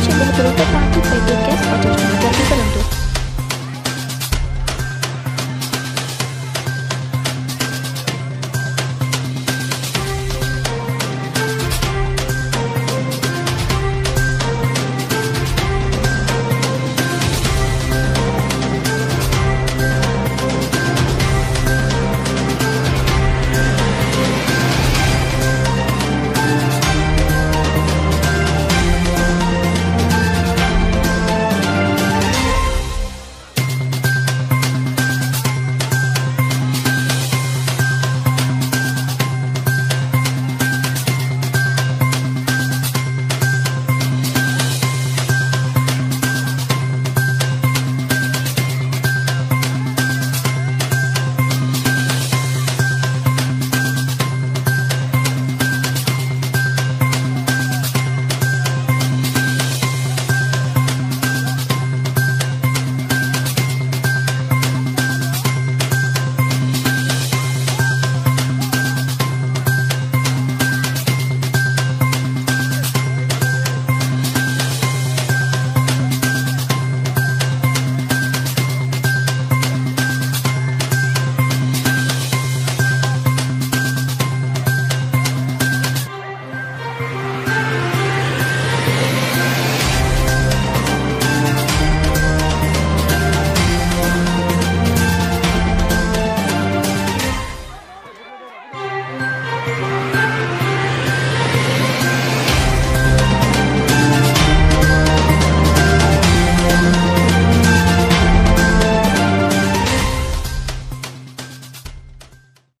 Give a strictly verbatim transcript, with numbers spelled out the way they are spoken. Dlaczego to